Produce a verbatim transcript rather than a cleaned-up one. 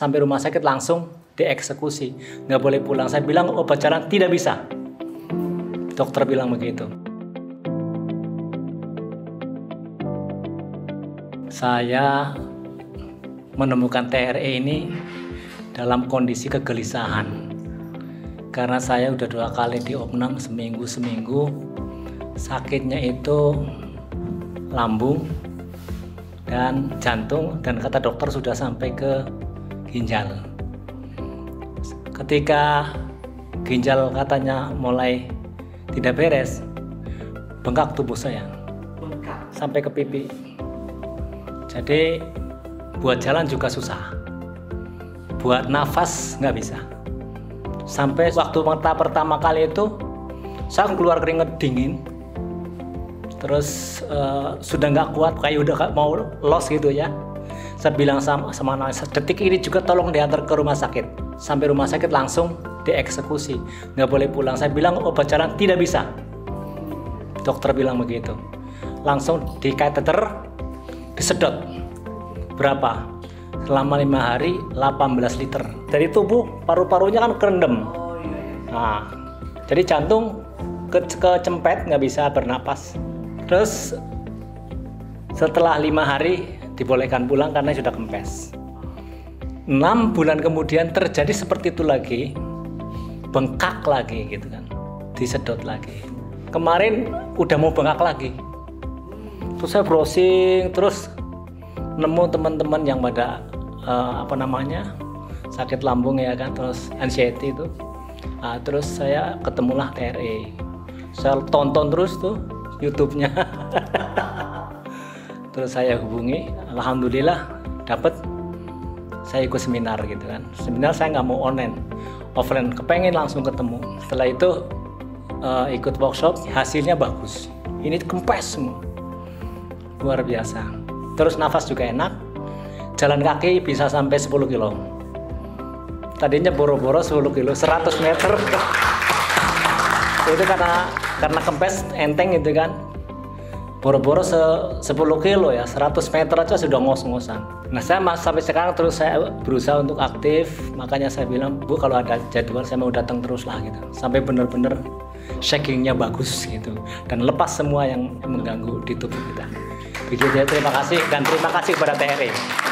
sampai rumah sakit langsung dieksekusi, nggak boleh pulang. Saya bilang obat jalan tidak bisa, dokter bilang begitu. Saya menemukan T R E ini dalam kondisi kegelisahan karena saya udah dua kali diopnam seminggu-seminggu. Sakitnya itu lambung dan jantung, dan kata dokter sudah sampai ke ginjal. Ketika ginjal katanya mulai tidak beres, bengkak tubuh saya sampai ke pipi. Jadi buat jalan juga susah, buat nafas nggak bisa. Sampai waktu pertama kali itu saya keluar keringat dingin, terus uh, sudah nggak kuat, kayak udah mau los gitu ya. Saya bilang sama sama anak, detik ini juga tolong diantar ke rumah sakit. Sampai rumah sakit langsung dieksekusi, nggak boleh pulang. Saya bilang obat jalan tidak bisa, dokter bilang begitu. Langsung di kateter, disedot berapa, selama lima hari delapan belas liter. Dari tubuh paru-parunya kan kerendam, nah jadi jantung ke kecempet, nggak bisa bernapas. Terus setelah lima hari dibolehkan pulang karena sudah kempes. Enam bulan kemudian terjadi seperti itu lagi, bengkak lagi gitu kan, disedot lagi. Kemarin udah mau bengkak lagi. Terus saya browsing, terus nemu teman-teman yang pada uh, apa namanya sakit lambung ya kan, terus anxiety itu. Nah, terus saya ketemulah T R E. Saya tonton terus tuh YouTube-nya. Terus saya hubungi, alhamdulillah dapat. Saya ikut seminar gitu kan. Seminar saya nggak mau online, offline. Kepengen langsung ketemu. Setelah itu uh, ikut workshop, hasilnya bagus. Ini kempes semua. Luar biasa. Terus nafas juga enak. Jalan kaki bisa sampai sepuluh kilo. Tadinya boro-boro sepuluh kilo, seratus meter. Itu karena karena kempes enteng gitu kan. Boro-boro sepuluh kilo ya, seratus meter aja sudah ngos-ngosan. Nah, saya sampai sekarang terus saya berusaha untuk aktif. Makanya saya bilang, Bu, kalau ada jadwal saya mau datang terus lah gitu. Sampai benar-benar shakingnya bagus gitu. Dan lepas semua yang mengganggu di tubuh kita. Begitu ya, terima kasih, dan terima kasih kepada T R E.